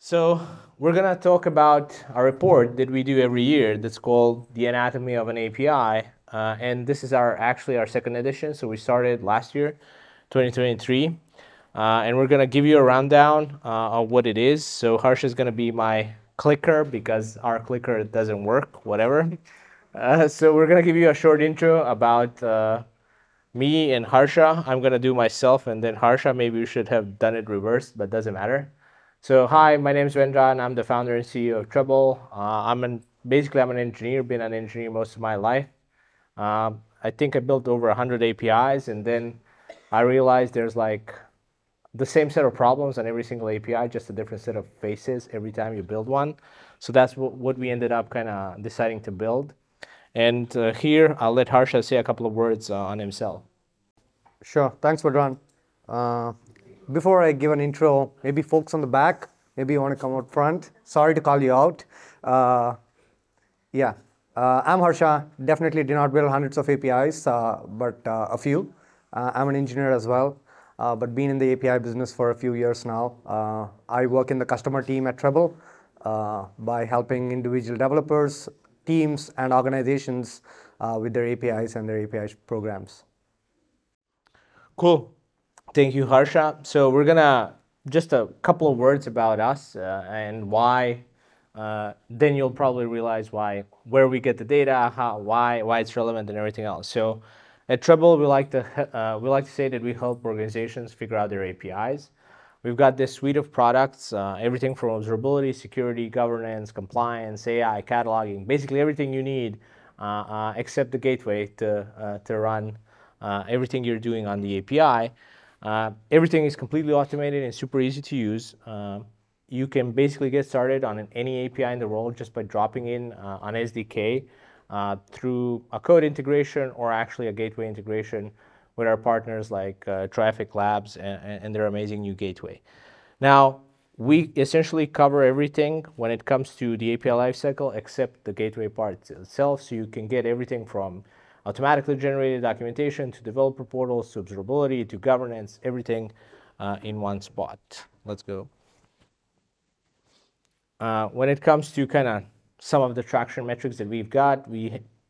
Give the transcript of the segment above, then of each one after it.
So we're going to talk about a report that we do every year that's called The Anatomy of an API. And this is actually our second edition. So we started last year, 2023. And we're going to give you a rundown of what it is. So Harsha is going to be my clicker because our clicker doesn't work, whatever. So we're going to give you a short intro about me and Harsha. I'm going to do myself and then Harsha. Maybe you should have done it reversed, but doesn't matter. So hi, my name is Vedran. I'm the founder and CEO of Treblle. I'm basically an engineer, been an engineer most of my life. I think I built over 100 APIs, and then I realized there's like the same set of problems on every single API, just a different set of faces every time you build one. So that's what we ended up kind of deciding to build. And here, I'll let Harsha say a couple of words on himself. Sure, thanks Vedran. Before I give an intro, maybe folks on the back, maybe you want to come out front. Sorry to call you out. I'm Harsha. Definitely did not build hundreds of APIs, but a few. I'm an engineer as well, but been in the API business for a few years now. I work in the customer team at Treblle by helping individual developers, teams, and organizations with their APIs and their API programs. Cool. Thank you, Harsha. So we're gonna just a couple of words about us and why. Then you'll probably realize why, where we get the data, how, why it's relevant, and everything else. So at Treblle, we like to say that we help organizations figure out their APIs. We've got this suite of products, everything from observability, security, governance, compliance, AI, cataloging, basically everything you need except the gateway to run everything you're doing on the API. Everything is completely automated and super easy to use. You can basically get started on any API in the world just by dropping in an SDK through a code integration or actually a gateway integration with our partners like Traffic Labs and their amazing new gateway. Now, we essentially cover everything when it comes to the API lifecycle except the gateway part itself, so you can get everything from automatically generated documentation to developer portals to observability to governance, everything in one spot. Let's go. When it comes to kind of some of the traction metrics that we've got,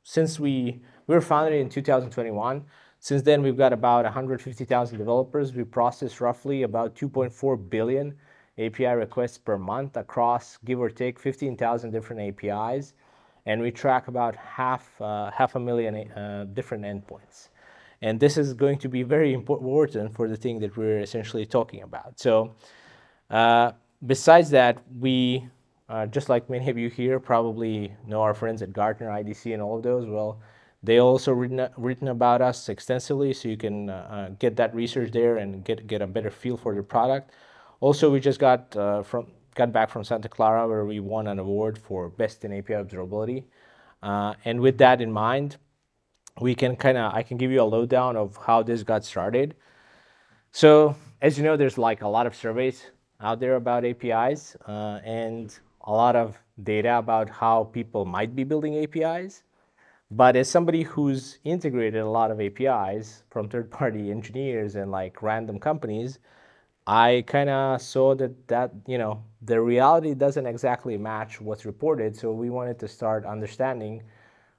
since we were founded in 2021, since then we've got about 150,000 developers. We process roughly about 2.4 billion API requests per month across give or take 15,000 different APIs. And we track about half a million different endpoints. And this is going to be very important for the thing that we're essentially talking about. So besides that, we, just like many of you here, probably know our friends at Gartner, IDC, and all of those. Well, they also written about us extensively, so you can get that research there and get a better feel for your product. Also, we just got back from Santa Clara where we won an award for Best in API Observability. And with that in mind, I can give you a lowdown of how this got started. So as you know, there's like a lot of surveys out there about APIs and a lot of data about how people might be building APIs. But as somebody who's integrated a lot of APIs from third-party engineers and like random companies, I kind of saw that you know, the reality doesn't exactly match what's reported, so we wanted to start understanding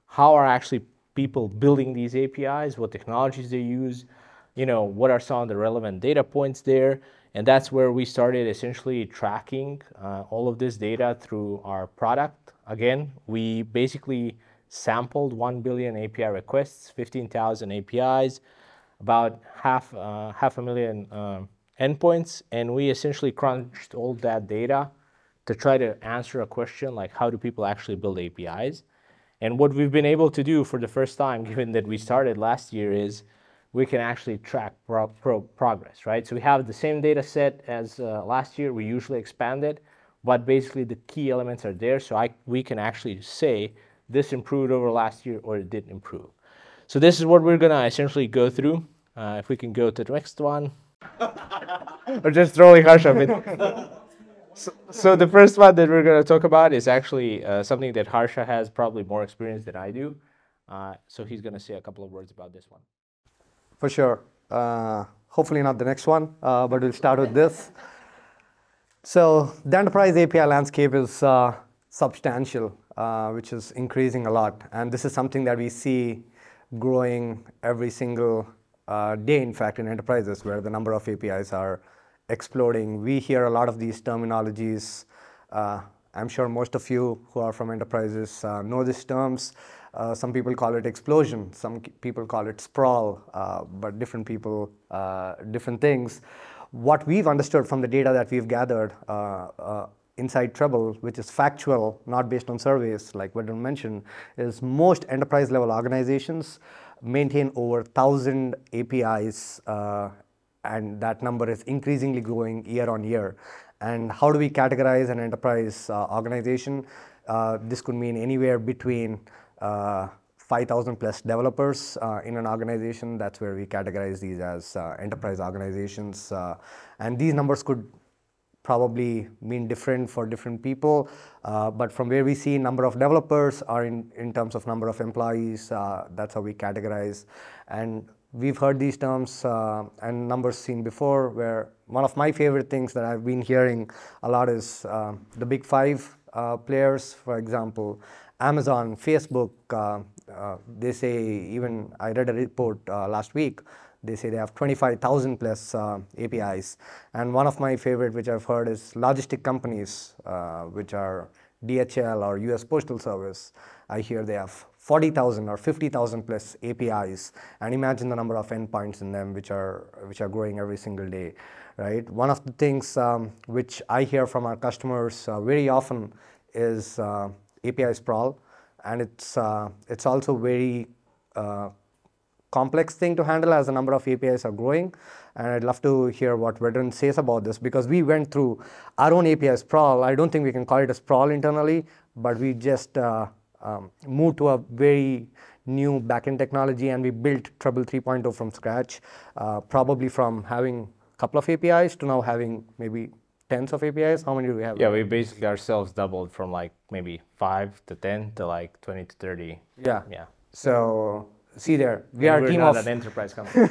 how are actually people building these APIs, what technologies they use, you know, what are some of the relevant data points there, and that's where we started essentially tracking all of this data through our product. Again, we basically sampled 1 billion API requests, 15,000 APIs, about half a million endpoints, and we essentially crunched all that data to try to answer a question like how do people actually build APIs. And what we've been able to do for the first time, given that we started last year, is we can actually track progress, right? So we have the same data set as last year. We usually expand it, but basically the key elements are there, so we can actually say this improved over last year or it didn't improve. So this is what we're gonna essentially go through. If we can go to the next one. Or just throwing Harsha a bit. So the first one that we're going to talk about is actually something that Harsha has probably more experience than I do. So he's going to say a couple of words about this one. For sure. Hopefully not the next one, but we'll start with this. So the enterprise API landscape is substantial, which is increasing a lot. And this is something that we see growing every single day, in fact, in enterprises, where the number of APIs are exploding. We hear a lot of these terminologies. I'm sure most of you who are from enterprises know these terms. Some people call it explosion, some people call it sprawl, but different people, different things. What we've understood from the data that we've gathered inside Treblle, which is factual, not based on surveys, like Vedran mentioned, is most enterprise-level organizations maintain over 1,000 APIs, and that number is increasingly growing year on year. And how do we categorize an enterprise organization? This could mean anywhere between 5,000 plus developers in an organization. That's where we categorize these as enterprise organizations. And these numbers could probably mean different for different people. But from where we see number of developers are in terms of number of employees, that's how we categorize. And we've heard these terms and numbers seen before, where one of my favorite things that I've been hearing a lot is the big five players, for example, Amazon, Facebook. They say, even I read a report last week, they say they have 25,000 plus APIs. And one of my favorite, which I've heard, is logistic companies, which are DHL or US Postal Service. I hear they have 40,000 or 50,000 plus APIs, and imagine the number of endpoints in them, which are growing every single day, right? One of the things which I hear from our customers very often is API sprawl, and it's also very complex thing to handle as the number of APIs are growing. And I'd love to hear what Vedran says about this, because we went through our own API sprawl. I don't think we can call it a sprawl internally, but we just moved to a very new backend technology, and we built Treblle 3.0 from scratch, probably from having a couple of APIs to now having maybe tens of APIs. How many do we have? Yeah, we basically ourselves doubled from like maybe 5 to 10 to like 20 to 30. Yeah, yeah. So see there, we're a team of an enterprise company.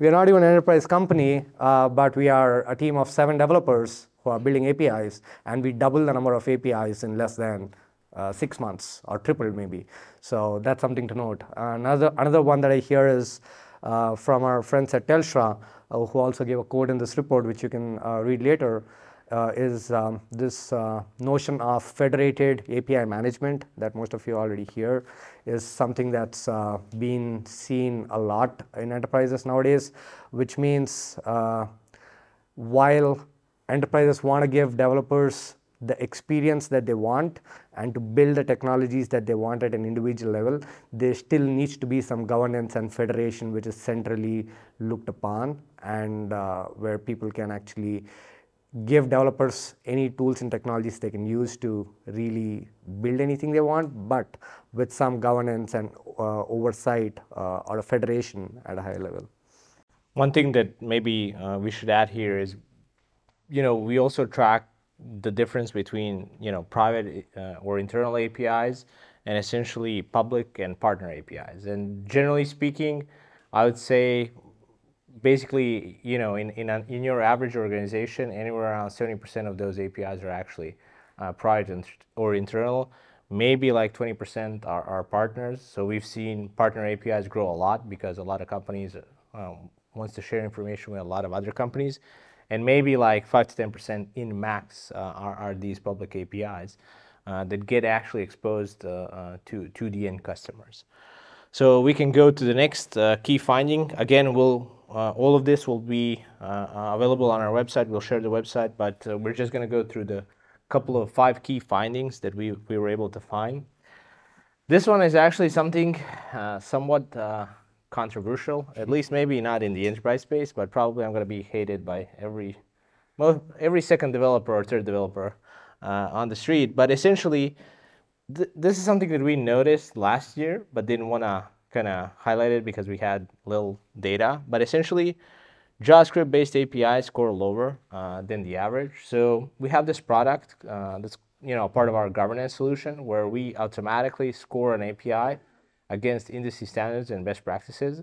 We're not even an enterprise company, but we are a team of 7 developers who are building APIs, and we double the number of APIs in less than 6 months, or tripled maybe. So that's something to note. Another one that I hear is from our friends at Telstra, who also gave a quote in this report, which you can read later. Is this notion of federated API management that most of you already hear is something that's been seen a lot in enterprises nowadays, which means while enterprises want to give developers the experience that they want and to build the technologies that they want at an individual level, there still needs to be some governance and federation which is centrally looked upon, and where people can actually give developers any tools and technologies they can use to really build anything they want, but with some governance and oversight or a federation at a higher level. One thing that maybe we should add here is, you know, we also track the difference between, you know, private or internal APIs and essentially public and partner APIs. And generally speaking, I would say, basically, you know, in your average organization, anywhere around 70% of those APIs are actually private or internal. Maybe like 20% are partners. So we've seen partner APIs grow a lot because a lot of companies wants to share information with a lot of other companies. And maybe like 5 to 10% in max are these public APIs that get actually exposed to the end customers. So we can go to the next key finding. Again, we'll all of this will be available on our website. We'll share the website, but we're just going to go through the couple of 5 key findings that we were able to find. This one is actually something somewhat controversial, at least maybe not in the enterprise space, but probably I'm going to be hated by every second developer or third developer on the street. But essentially, this is something that we noticed last year, but didn't want to kind of highlight it because we had little data. But essentially, JavaScript-based APIs score lower than the average. So we have this product that's, you know, part of our governance solution, where we automatically score an API against industry standards and best practices.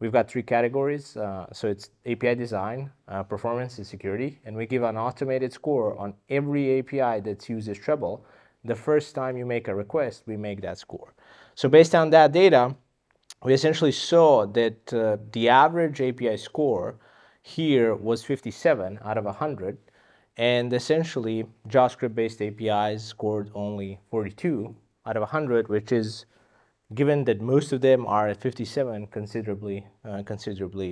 We've got three categories. So it's API design, performance, and security. And we give an automated score on every API that uses Treblle. The first time you make a request, we make that score. So based on that data, we essentially saw that the average API score here was 57 out of 100. And essentially, JavaScript-based APIs scored only 42 out of 100, which is, given that most of them are at 57, considerably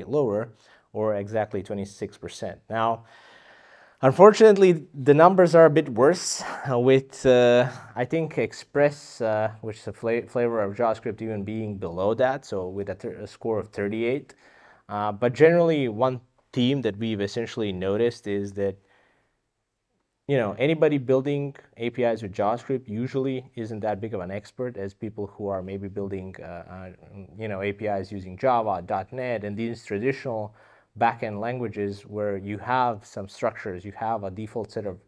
lower, or exactly 26%. Now, unfortunately, the numbers are a bit worse with, I think, Express, which is a flavor of JavaScript, even being below that, so with a score of 38. But generally, one theme that we've essentially noticed is that, you know, anybody building APIs with JavaScript usually isn't that big of an expert as people who are maybe building, you know, APIs using Java, .NET, and these traditional backend languages where you have some structures, you have a default set of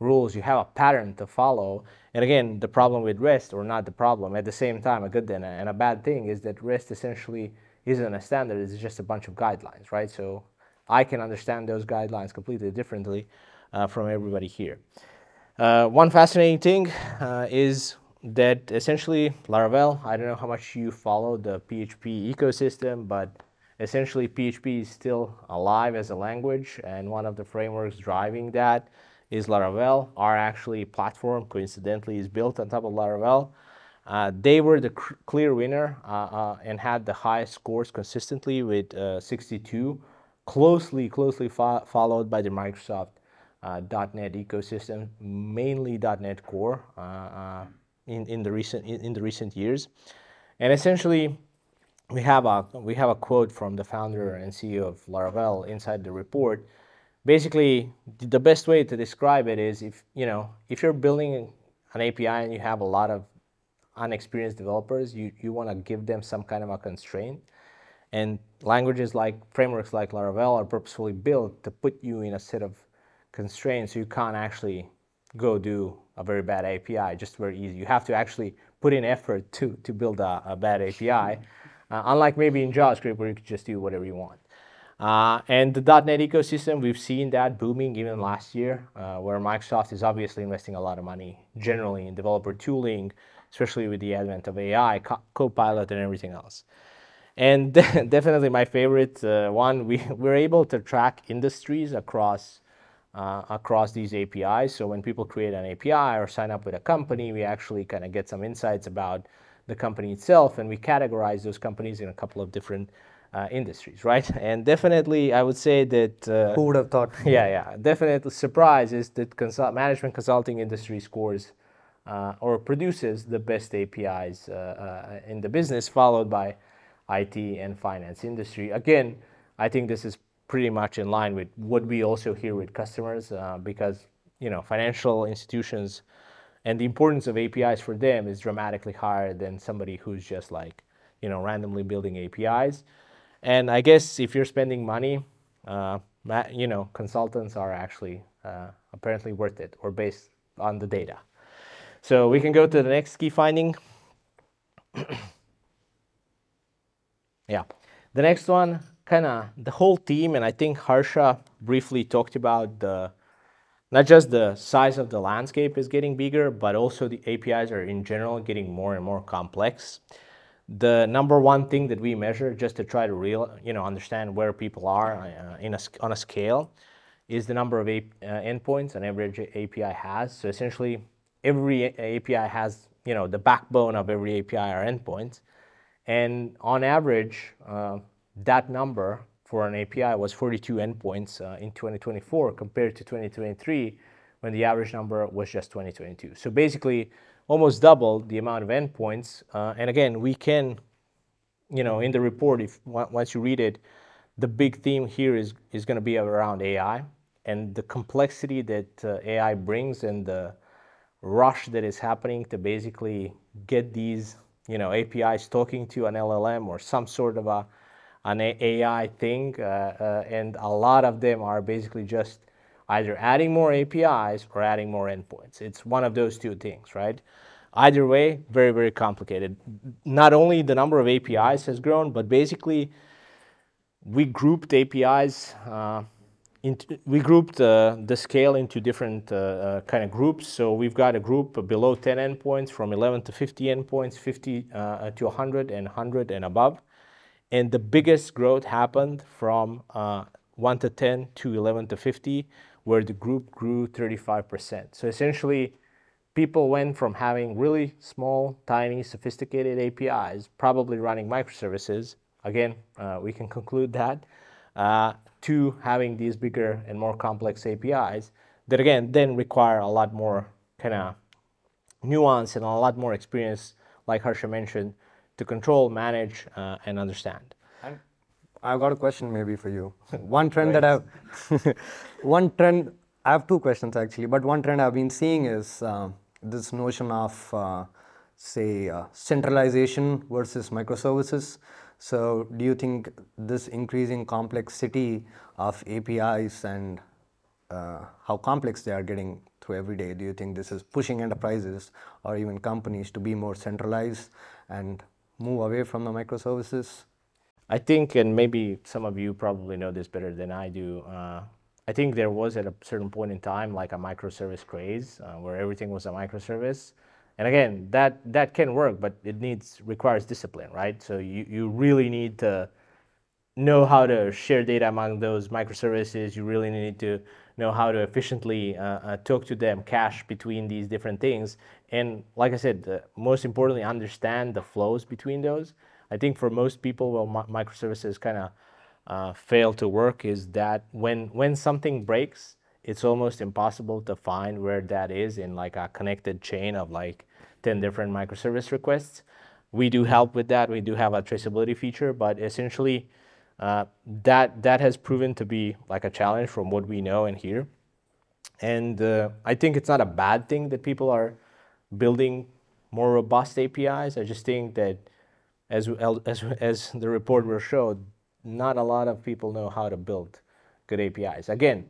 rules, you have a pattern to follow. And again, the problem with REST, or not the problem, at the same time, a good and a bad thing is that REST essentially isn't a standard, it's just a bunch of guidelines, right? So I can understand those guidelines completely differently from everybody here. One fascinating thing is that essentially Laravel, I don't know how much you follow the PHP ecosystem, but essentially PHP is still alive as a language, and one of the frameworks driving that is Laravel. Our actually platform, coincidentally, is built on top of Laravel. They were the clear winner and had the highest scores consistently with 62, closely followed by the Microsoft .NET ecosystem, mainly .NET Core in the recent years. And essentially, we have a quote from the founder and CEO of Laravel inside the report. Basically, the best way to describe it is, if you know, if you're building an API and you have a lot of unexperienced developers, you want to give them some kind of a constraint. And languages like frameworks like Laravel are purposefully built to put you in a set of constraints, so you can't actually go do a very bad API just very easy. You have to actually put in effort to build a bad API, unlike maybe in JavaScript where you could just do whatever you want. And the .NET ecosystem, we've seen that booming even last year, where Microsoft is obviously investing a lot of money generally in developer tooling, especially with the advent of AI, Copilot, and everything else. And definitely my favorite one, we're able to track industries across these APIs. So when people create an API or sign up with a company, we actually kind of get some insights about the company itself, and we categorize those companies in a couple of different industries, right? And definitely, I would say that... who would have thought? Yeah, definitely surprise is that management consulting industry scores or produces the best APIs in the business, followed by IT and finance industry. Again, I think this is pretty much in line with what we also hear with customers, because, you know, financial institutions and the importance of APIs for them is dramatically higher than somebody who's just like, you know, randomly building APIs. And I guess if you're spending money, you know, consultants are actually apparently worth it, or based on the data. So we can go to the next key finding. Yeah, the next one, kind of the whole team, and I think Harsha briefly talked about the, not just the size of the landscape is getting bigger, but also the APIs are in general getting more and more complex. The number one thing that we measure, just to try to understand where people are on a scale, is the number of endpoints an average API has. So essentially, every API has, you know, the backbone of every API are endpoints, and on average, that number for an API was 42 endpoints in 2024 compared to 2023, when the average number was just 22. So basically, almost double the amount of endpoints. And again, we can, you know, in the report, if once you read it, the big theme here is going to be around AI and the complexity that AI brings, and the rush that is happening to basically get these, you know, APIs talking to an LLM or some sort of an AI thing, and a lot of them are basically just either adding more APIs or adding more endpoints. It's one of those two things, right? Either way, very, very complicated. Not only the number of APIs has grown, but basically we grouped APIs, we grouped the scale into different kind of groups. So we've got a group below 10 endpoints, from 11 to 50 endpoints, 50 to 100, and 100 and above. And the biggest growth happened from 1 to 10 to 11 to 50, where the group grew 35%. So essentially, people went from having really small, tiny, sophisticated APIs, probably running microservices, again, we can conclude that, to having these bigger and more complex APIs that, again, then require a lot more kind of nuance and a lot more experience, like Harsha mentioned, to control, manage, and understand. And I've got a question maybe for you. One trend that I've, I have two questions actually, but one trend I've been seeing is this notion of, say, centralization versus microservices. So do you think this increasing complexity of APIs and how complex they are getting through every day, do you think this is pushing enterprises or even companies to be more centralized and move away from the microservices? I think, and maybe some of you probably know this better than I do, I think there was at a certain point in time like a microservice craze where everything was a microservice. And again, that can work, but it requires discipline, right? So you really need to know how to share data among those microservices. You really need to know how to efficiently talk to them, cache between these different things. And like I said, most importantly, understand the flows between those. I think for most people, well, microservices kind of fail to work is that when something breaks, it's almost impossible to find where that is in like a connected chain of like 10 different microservice requests. We do help with that. We do have a traceability feature, but essentially that has proven to be like a challenge from what we know and hear. And I think it's not a bad thing that people are building more robust APIs. I just think that as the report will show, not a lot of people know how to build good APIs. Again,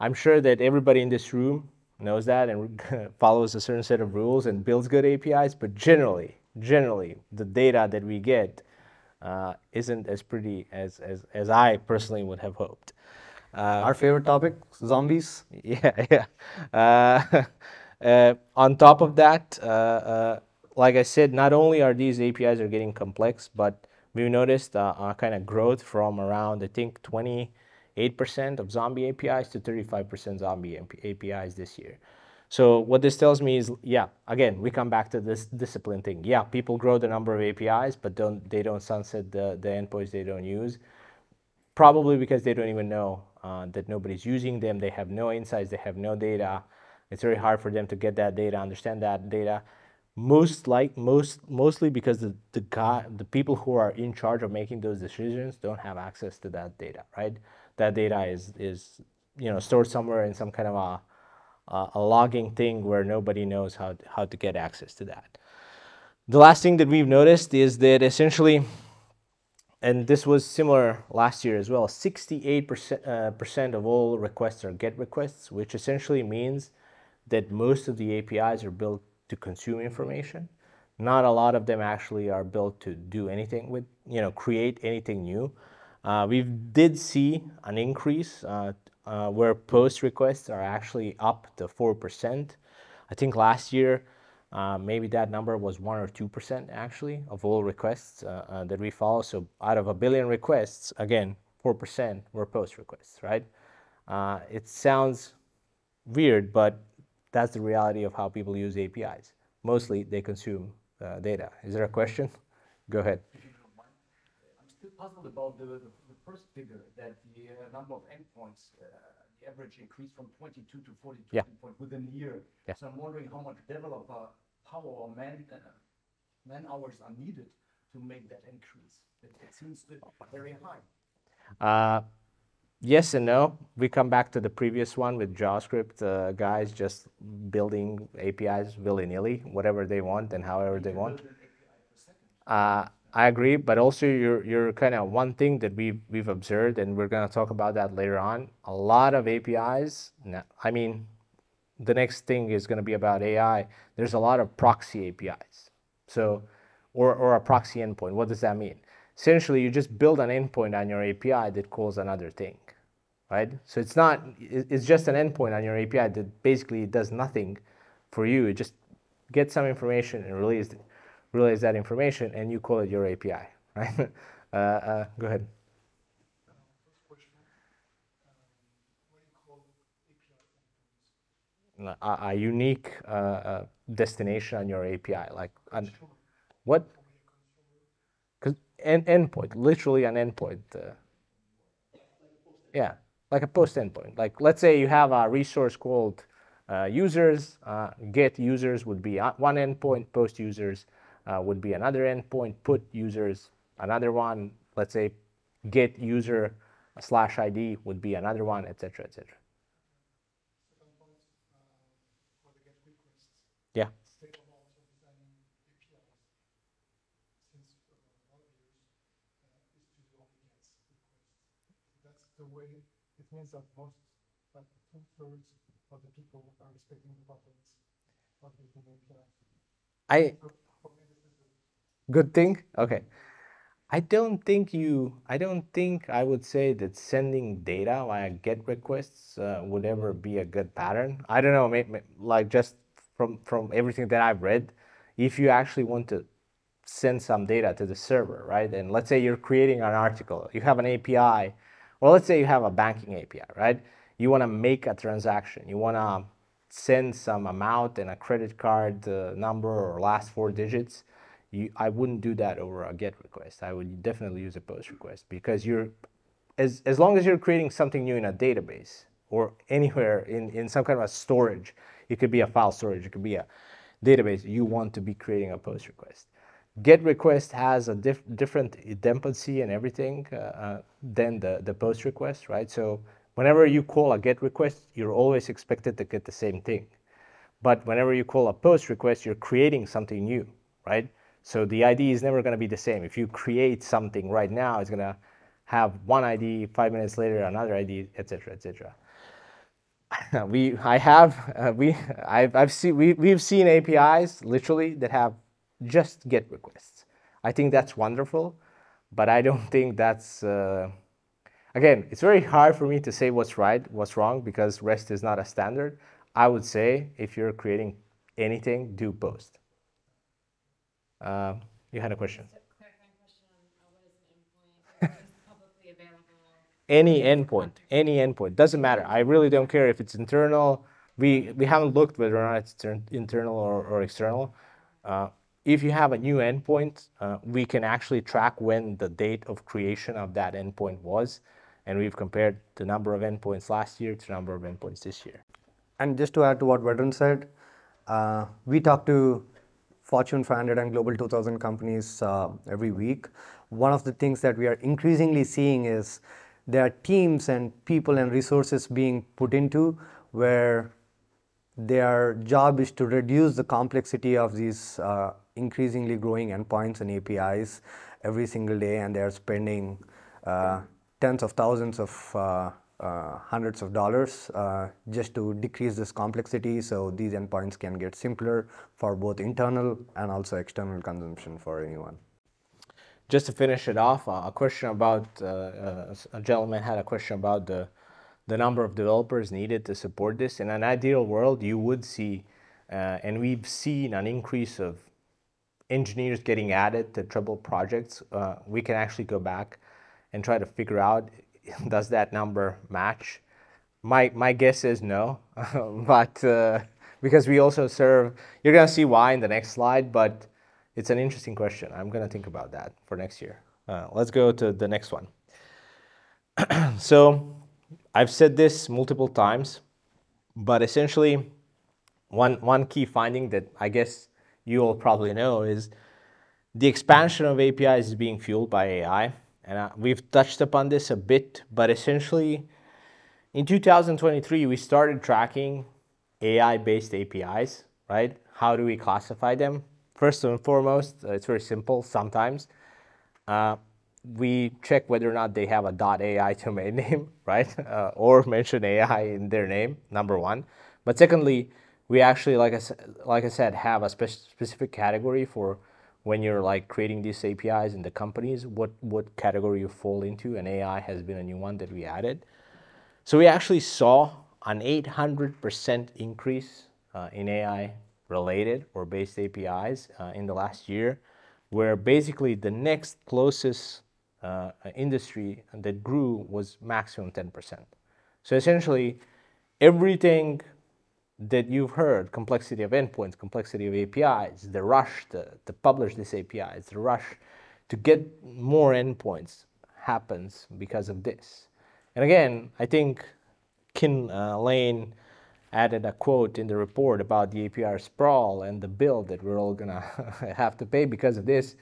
I'm sure that everybody in this room knows that and follows a certain set of rules and builds good APIs, but generally, the data that we get isn't as pretty as I personally would have hoped. Our favorite topic, zombies. Yeah. On top of that, like I said, not only are these APIs are getting complex, but we've noticed a kind of growth from around, I think, 28% of zombie APIs to 35% zombie APIs this year. So what this tells me is, yeah, again, we come back to this discipline thing. Yeah, people grow the number of APIs, but they don't sunset the endpoints they don't use, probably because they don't even know that nobody's using them. They have no insights. They have no data. It's very hard for them to get that data, understand that data. Mostly because the people who are in charge of making those decisions don't have access to that data, right? That data is stored somewhere in some kind of a logging thing where nobody knows how to get access to that. The last thing that we've noticed is that essentially, and this was similar last year as well, 68% of all requests are GET requests, which essentially means that most of the APIs are built to consume information. Not a lot of them actually are built to do anything with, create anything new. We did see an increase where post requests are actually up to 4%. I think last year, maybe that number was 1 or 2% actually of all requests that we follow. So out of a billion requests, again, 4% were post requests, right? It sounds weird, but that's the reality of how people use APIs. Mostly, they consume data. Is there a question? Go ahead. I'm still puzzled about the first figure, that the number of endpoints, the average increased from 22 to 42 endpoints within a year. Yeah. So I'm wondering how much developer power or man hours are needed to make that increase. It seems very high. Yes and no. We come back to the previous one with JavaScript guys just building APIs willy-nilly, whatever they want and however they want. I agree, but also you're kind of one thing that we've observed, and we're going to talk about that later on. A lot of APIs, I mean, the next thing is going to be about AI. There's a lot of proxy APIs, so or a proxy endpoint. What does that mean? essentially you just build an endpoint on your API that calls another thing, right? So it's not, it's just an endpoint on your API that basically does nothing for you. It just gets some information and relays that information, and you call it your API, right? Go ahead. A unique destination on your API, like an, what? Because an endpoint, literally an endpoint. Yeah, like a post endpoint. Like let's say you have a resource called users. Get users would be one endpoint. Post users would be another endpoint. Put users another one. Let's say get user slash ID would be another one, etc., etc. Yeah. That's the way it means that most, like 2/3 of the people are respecting the buttons. Good thing? Okay. I don't think I would say that sending data via GET requests would ever be a good pattern. I don't know, maybe, like just from everything that I've read, if you actually want to send some data to the server, right? And let's say you're creating an article, you have an API, or let's say you have a banking API, right? You want to make a transaction, you want to send some amount and a credit card number or last 4 digits. I wouldn't do that over a GET request. I would definitely use a POST request, because you're, as long as you're creating something new in a database or anywhere in some kind of a storage, it could be a file storage, it could be a database, you want to be creating a POST request. GET request has a different dependency and everything than the POST request, right? So whenever you call a GET request, you're always expected to get the same thing. But whenever you call a POST request, you're creating something new, right? So the ID is never going to be the same. If you create something right now, it's going to have one ID, 5 minutes later another ID, etc., etc. We've seen APIs literally that have just GET requests. I think that's wonderful, but I don't think that's, again, it's very hard for me to say what's right, what's wrong, because REST is not a standard. I would say if you're creating anything, do POST. You had a question. Any endpoint, doesn't matter. I really don't care if it's internal. We haven't looked whether or not it's internal or external. If you have a new endpoint, we can actually track when the date of creation of that endpoint was, and we've compared the number of endpoints last year to the number of endpoints this year. And just to add to what Vedran said, we talked to Fortune 500 and Global 2000 companies every week. One of the things that we are increasingly seeing is there are teams and people and resources being put into where their job is to reduce the complexity of these increasingly growing endpoints and APIs every single day, and they're spending tens of thousands of hundreds of dollars just to decrease this complexity, so these endpoints can get simpler for both internal and also external consumption for anyone. Just to finish it off, a question about, a gentleman had a question about the number of developers needed to support this. In an ideal world, you would see, and we've seen an increase of engineers getting added to Treblle projects. We can actually go back and try to figure out, does that number match? My guess is no, but because we also serve, you're gonna see why in the next slide, but it's an interesting question. I'm going to think about that for next year. Let's go to the next one. So I've said this multiple times, but essentially one key finding that I guess you all probably know is the expansion of APIs is being fueled by AI. And we've touched upon this a bit, but essentially in 2023, we started tracking AI-based APIs, right? How do we classify them? First and foremost, it's very simple. Sometimes we check whether or not they have a .ai domain name, right? Or mention AI in their name, number one. But secondly, we actually, like I said, have a specific category for when you're like creating these APIs in the companies, what category you fall into, and AI has been a new one that we added. So we actually saw an 800% increase in AI related or based APIs in the last year, where basically the next closest industry that grew was maximum 10%. So essentially everything that you've heard, complexity of endpoints, complexity of APIs, the rush to publish these APIs, the rush to get more endpoints happens because of this. And again, I think Kin Lane added a quote in the report about the API sprawl and the bill that we're all gonna have to pay because of this.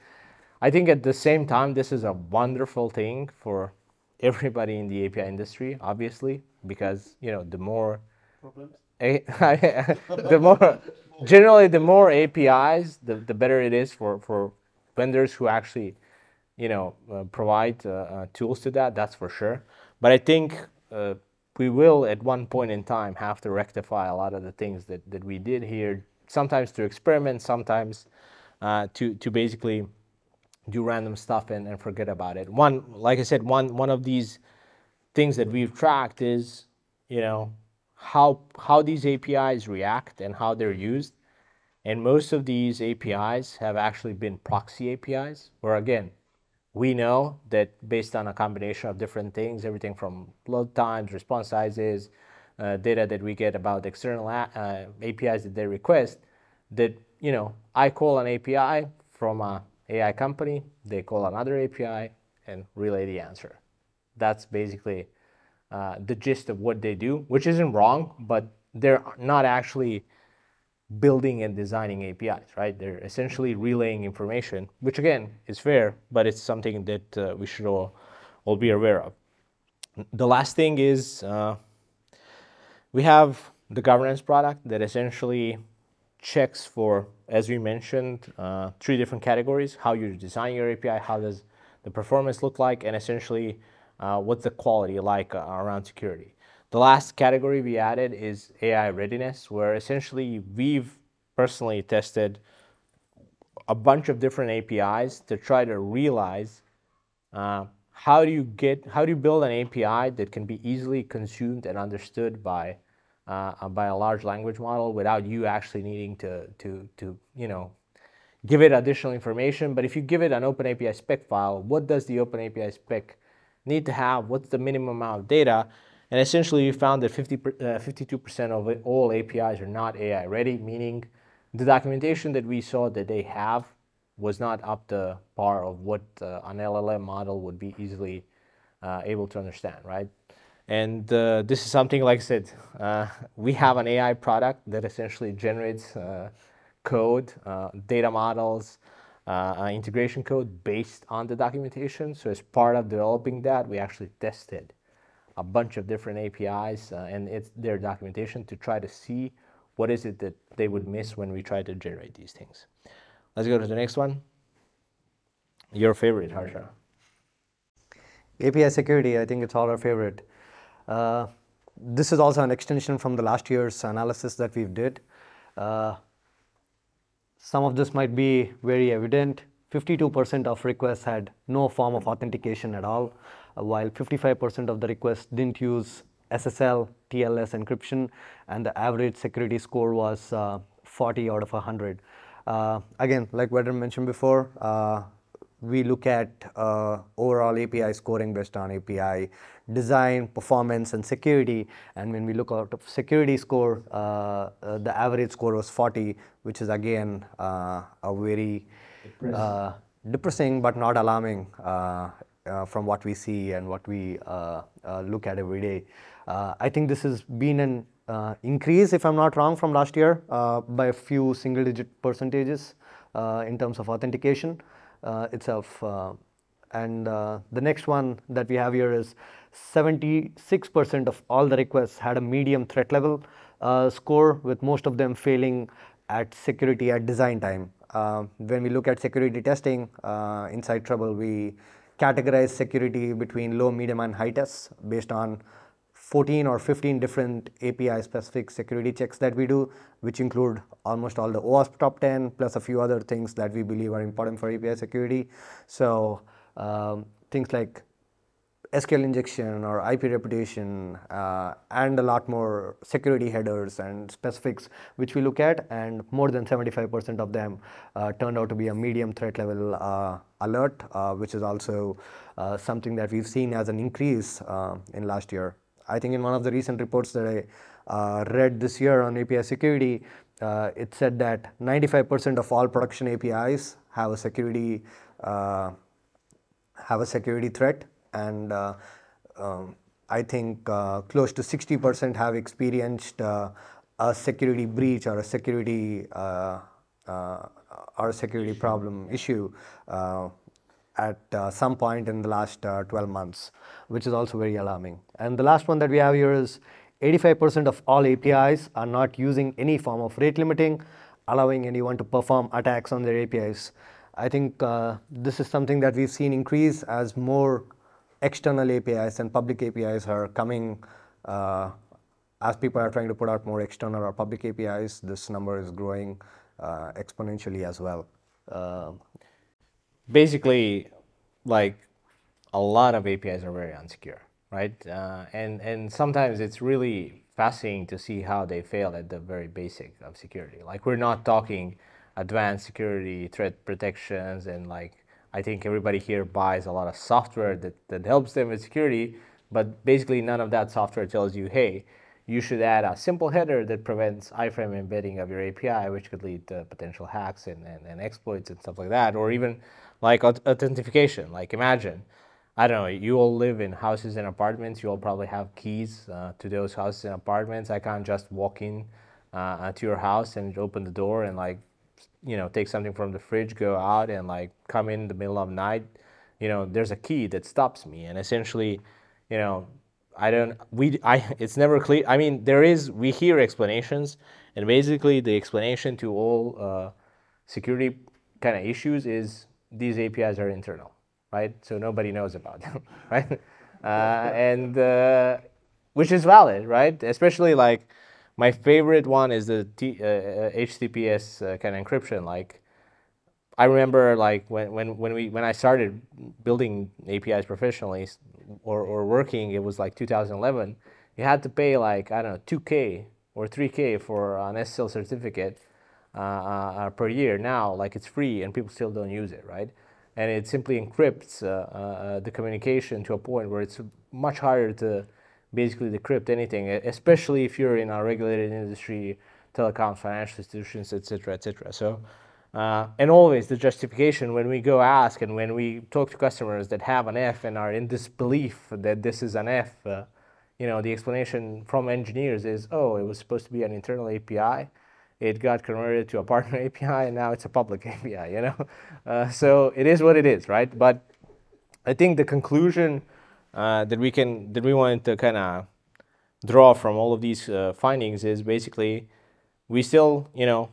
I think at the same time, this is a wonderful thing for everybody in the API industry, obviously, because you know the more problems. The more, generally, the more APIs, the better it is for vendors who actually, you know, provide tools to that. That's for sure. But I think we will, at one point in time, have to rectify a lot of the things that we did here. Sometimes to experiment, sometimes to basically do random stuff and forget about it. One, like I said, one of these things that we've tracked is, you know, how these APIs react and how they're used. And most of these APIs have actually been proxy APIs, where again, we know that based on a combination of different things, everything from load times, response sizes, data that we get about external APIs that they request, that, you know, I call an API from an AI company, they call another API and relay the answer. That's basically the gist of what they do, which isn't wrong, but they're not actually building and designing APIs, right? They're essentially relaying information, which again is fair, but it's something that we should all be aware of. The last thing is we have the governance product that essentially checks for, as we mentioned, three different categories: how you design your API, how does the performance look like, and essentially what's the quality like around security. The last category we added is AI readiness, where essentially we've personally tested a bunch of different APIs to try to realize how do you build an API that can be easily consumed and understood by a large language model without you actually needing to you know, give it additional information. But if you give it an OpenAPI spec file, what does the OpenAPI spec need to have, what's the minimum amount of data? And essentially we found that 52% of all APIs are not AI ready, meaning the documentation that we saw that they have was not up to par of what an LLM model would be easily able to understand, right? And this is something, like I said, we have an AI product that essentially generates code, data models, integration code based on the documentation. So as part of developing that, we actually tested a bunch of different APIs and their documentation to try to see what is it that they would miss when we try to generate these things. Let's go to the next one. Your favorite, Harsha. API security, I think it's all our favorite. This is also an extension from the last year's analysis that we've did. Some of this might be very evident. 52% of requests had no form of authentication at all, while 55% of the requests didn't use SSL, TLS encryption, and the average security score was 40 out of 100. Again, like Vedran mentioned before, we look at overall API scoring based on API design, performance, and security. And when we look at security score, the average score was 40, which is again a very depressing but not alarming from what we see and what we look at every day. I think this has been an increase, if I'm not wrong, from last year by a few single-digit percentages in terms of authentication itself. And the next one that we have here is 76% of all the requests had a medium threat level score, with most of them failing at security at design time. When we look at security testing inside Treblle, we categorize security between low, medium, and high tests based on 14 or 15 different API specific security checks that we do, which include almost all the OWASP top 10 plus a few other things that we believe are important for API security. So things like SQL injection or IP reputation and a lot more security headers and specifics which we look at, and more than 75% of them turned out to be a medium threat level alert, which is also something that we've seen as an increase in last year. I think in one of the recent reports that I read this year on API security, it said that 95% of all production APIs have a security threat. And I think close to 60% have experienced a security breach or a security problem issue at some point in the last 12 months, which is also very alarming. And the last one that we have here is 85% of all APIs are not using any form of rate limiting, allowing anyone to perform attacks on their APIs. I think this is something that we've seen increase as more external APIs and public APIs are coming. As people are trying to put out more external or public APIs, this number is growing exponentially as well. Basically, like, a lot of APIs are very unsecure, right? And sometimes it's really fascinating to see how they fail at the very basic of security. Like, we're not talking advanced security, threat protections, and like, I think everybody here buys a lot of software that helps them with security, but basically none of that software tells you, hey, you should add a simple header that prevents iframe embedding of your API, which could lead to potential hacks and exploits and stuff like that, or even like authentication. Like, imagine, I don't know, you all live in houses and apartments, you all probably have keys to those houses and apartments. I can't just walk in to your house and open the door and, like, you know, take something from the fridge, go out and, like, come in the middle of night. You know, there's a key that stops me, and essentially, you know, it's never clear. I mean, we hear explanations, and basically the explanation to all security kind of issues is these APIs are internal, right? So nobody knows about them, right? Which is valid, right? Especially, like, my favorite one is the HTTPS kind of encryption. Like, I remember, like, when I started building APIs professionally or working, it was like 2011. You had to pay, like, I don't know, $2K or $3K for an SSL certificate per year. Now, like, it's free and people still don't use it, right? And it simply encrypts the communication to a point where it's much harder to basically decrypt anything, especially if you're in a regulated industry, telecoms, financial institutions, etc., etc. So, and always the justification when we go ask and when we talk to customers that have an F and are in disbelief that this is an F, you know, the explanation from engineers is, oh, it was supposed to be an internal API, it got converted to a partner API, and now it's a public API, you know? So it is what it is, right? But I think the conclusion that we wanted to kind of draw from all of these findings is basically, we still, you know,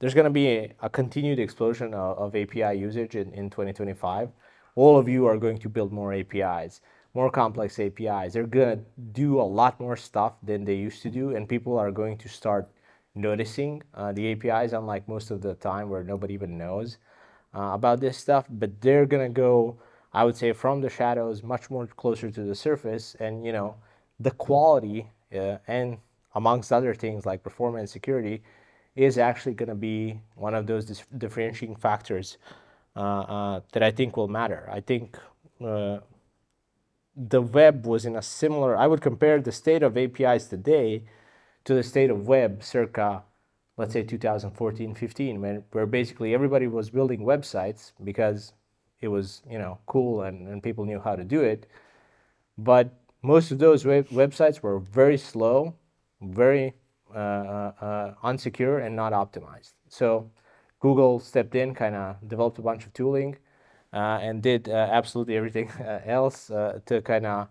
there's going to be a continued explosion of API usage in 2025. All of you are going to build more APIs, more complex APIs. They're going to do a lot more stuff than they used to do, and people are going to start noticing the APIs, unlike most of the time where nobody even knows about this stuff. But they're going to go, I would say, from the shadows, much more closer to the surface. And, you know, the quality and amongst other things like performance security is actually going to be one of those differentiating factors that I think will matter. I think the web was in a similar, I would compare the state of APIs today to the state of web circa, let's say, 2014-15, where basically everybody was building websites because it was, you know, cool and people knew how to do it. But most of those websites were very slow, very unsecure, and not optimized. So Google stepped in, kind of developed a bunch of tooling and did absolutely everything else to kind of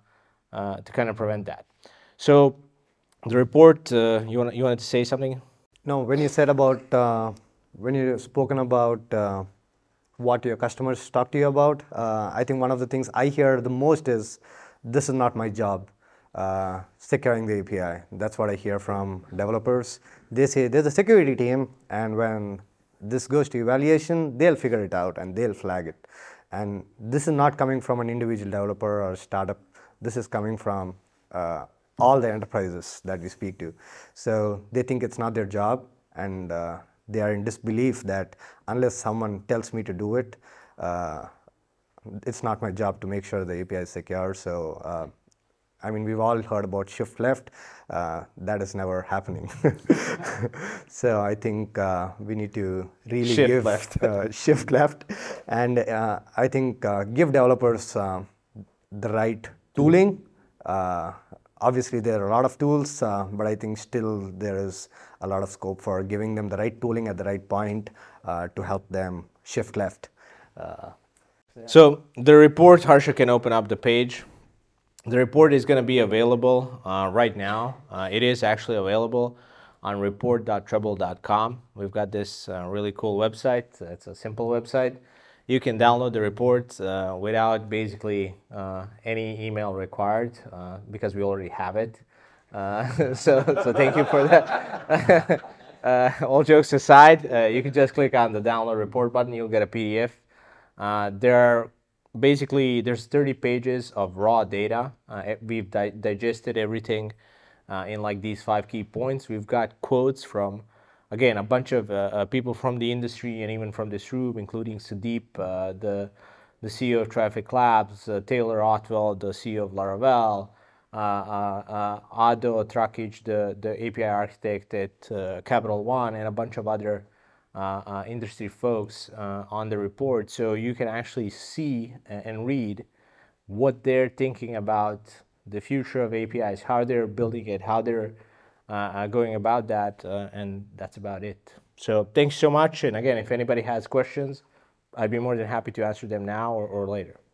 prevent that. So the report, you wanted to say something? No, when you said about, when you spoken about what your customers talk to you about, I think one of the things I hear the most is, this is not my job. securing the API. That's what I hear from developers. They say there's a security team, and when this goes to evaluation, they'll figure it out and they'll flag it. And this is not coming from an individual developer or startup. This is coming from all the enterprises that we speak to. So they think it's not their job, and they are in disbelief that unless someone tells me to do it, it's not my job to make sure the API is secure. So I mean, we've all heard about shift left. That is never happening. So I think we need to really shift left. And I think give developers the right tooling. Obviously, there are a lot of tools, but I think still there is a lot of scope for giving them the right tooling at the right point to help them shift left. So the report, Harsha can open up the page. The report is going to be available right now. It is actually available on report.treblle.com. We've got this really cool website. It's a simple website. You can download the report without basically any email required because we already have it. So thank you for that. All jokes aside, you can just click on the download report button. You'll get a PDF. There's 30 pages of raw data. We've digested everything in like these 5 key points. We've got quotes from, again, a bunch of people from the industry and even from this room, including Sudeep, the CEO of Traffic Labs, Taylor Otwell, the CEO of Laravel, Ado Trakic, the API architect at Capital One, and a bunch of other industry folks on the report. So you can actually see and read what they're thinking about the future of APIs, how they're building it, how they're going about that, and that's about it. So thanks so much. And again, if anybody has questions, I'd be more than happy to answer them now or later.